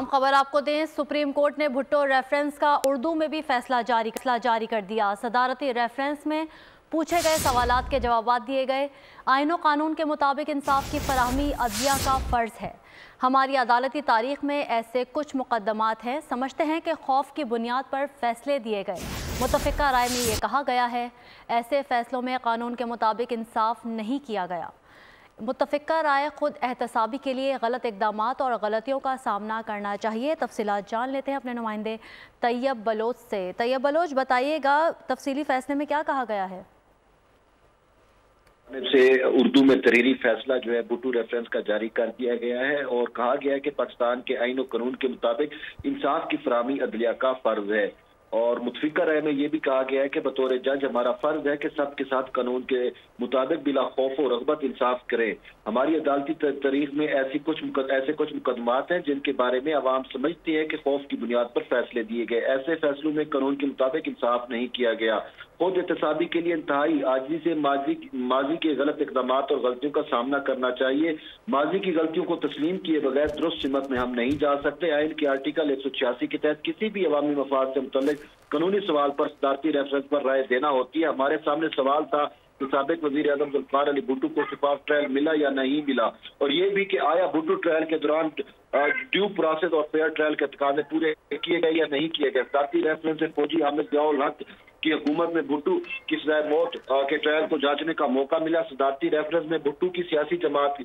अहम खबर आपको दें, सुप्रीम कोर्ट ने भुट्टो रेफरेंस का उर्दू में भी फैसला जारी कर दिया। सदारती रेफरेंस में पूछे गए सवालात के जवाब दिए गए। आईन व कानून के मुताबिक इंसाफ की फराहमी अदलिया का फ़र्ज़ है। हमारी अदालती तारीख में ऐसे कुछ मुकदमात हैं। समझते हैं कि खौफ की बुनियाद पर फैसले दिए गए। मुतफ़िका राय में ये कहा गया है, ऐसे फ़ैसलों में कानून के मुताबिक इंसाफ नहीं किया गया। मुतफ़िका राय ख़ुद एहतसाबी के लिए गलत इक़दामात और गलतियों का सामना करना चाहिए। तफसीलात जान लेते हैं अपने नुमाइंदे तैयब बलोच से। तैयब बलोच, बताइएगा तफसीली फ़ैसले में क्या कहा गया है? से उर्दू में तहरीरी फैसला जो है भुट्टो रेफरेंस का जारी कर दिया गया है और कहा गया है कि पाकिस्तान के आईन और कानून के मुताबिक इंसाफ की फराहमी अदलिया का फर्ज है। और मुतफ़िका राय में ये भी कहा गया है कि बतौर जज हमारा फ़र्ज है कि सब के साथ कानून के मुताबिक बिला खौफ और रगबत इंसाफ करें। हमारी अदालती तारीख में ऐसे कुछ मुकदमात हैं जिनके बारे में आवाम समझती है कि खौफ की बुनियाद पर फैसले दिए गए। ऐसे फैसलों में कानून के मुताबिक इंसाफ नहीं किया गया। खुद एहतसाबी के लिए इंतहाई आजिज़ी से माजी के गलत इकदाम और गलतियों का सामना करना चाहिए। माजी की गलतियों को तस्लीम किए बगैर दुरुस्त सिमत में हम नहीं जा सकते। आइन के आर्टिकल 186 के तहत किसी भी अवामी मफाद से मुतल्लिक कानूनी सवाल पर सदारती रेफरेंस पर राय देना होती है। हमारे सामने सवाल था कि साबिक वज़ीर आज़म ज़ुल्फ़िकार अली भुट्टो को शफाफ ट्रायल मिला या नहीं मिला, और ये भी कि आया भुट्टो ट्रायल के दौरान ड्यू प्रोसेस और फेयर ट्रायल के तकाजे पूरे किए गए या नहीं किए गए। सदारती रेफरेंस से फौजी अहमद ज़िया-उल-हक की हुकूमत में भुट्टो की सजाए मौत के ट्रायल को जांचने का मौका मिला। सदारती रेफरेंस में भुट्टो की सियासी जमात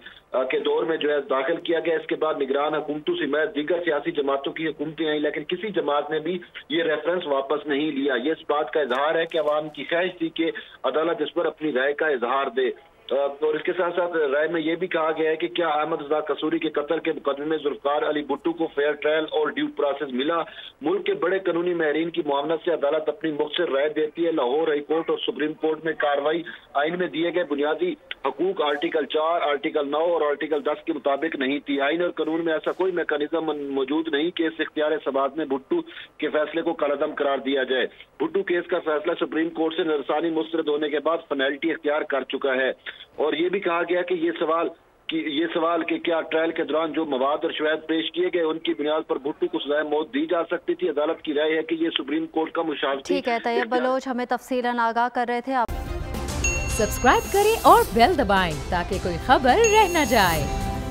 के दौर में जो है दाखिल किया गया। इसके बाद निगरान हुकूमतों से मैं दीगर सियासी जमातों की हुकूमतें आई, लेकिन किसी जमात ने भी ये रेफरेंस वापस नहीं लिया। ये इस बात का इजहार है कि अवाम की ख्वाहिश थी कि अदालत इस पर अपनी राय का इजहार दे। और इसके साथ साथ राय में यह भी कहा गया है कि क्या अहमद रज़ा कसूरी के कत्ल के मुकदमे में ज़ुल्फ़िकार अली भुट्टो को फेयर ट्रायल और ड्यू प्रोसेस मिला। मुल्क के बड़े कानूनी माहरीन की मुआवनत से अदालत अपनी मुख्तर राय देती है। लाहौर हाई कोर्ट और सुप्रीम कोर्ट में कार्रवाई आइन में दिए गए बुनियादी हकूक आर्टिकल 4, आर्टिकल 9 और आर्टिकल 10 के मुताबिक नहीं थी। आइन और कानून में ऐसा कोई मेकानिज्म मौजूद नहीं कि इस इख्तियार समात में भुट्टो के फैसले को कलअदम करार दिया जाए। भुट्टो केस का फैसला सुप्रीम कोर्ट से नरसानी मुस्तरद होने के बाद पेनल्टी इख्तियार कर चुका है। और ये भी कहा गया कि ये सवाल कि क्या ट्रायल के दौरान जो मवाद और शवाहद पेश किए गए उनकी बुनियाद पर भुट्टो को सजाए मौत दी जा सकती थी। अदालत की राय है कि ये सुप्रीम कोर्ट का मुशावरती। ठीक है तैयब बलोच, हमें तफसीलन आगाह कर रहे थे आप। सब्सक्राइब करें और बेल दबाएं ताकि कोई खबर रह न जाए।